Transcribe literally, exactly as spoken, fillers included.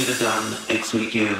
should have done, it's with you.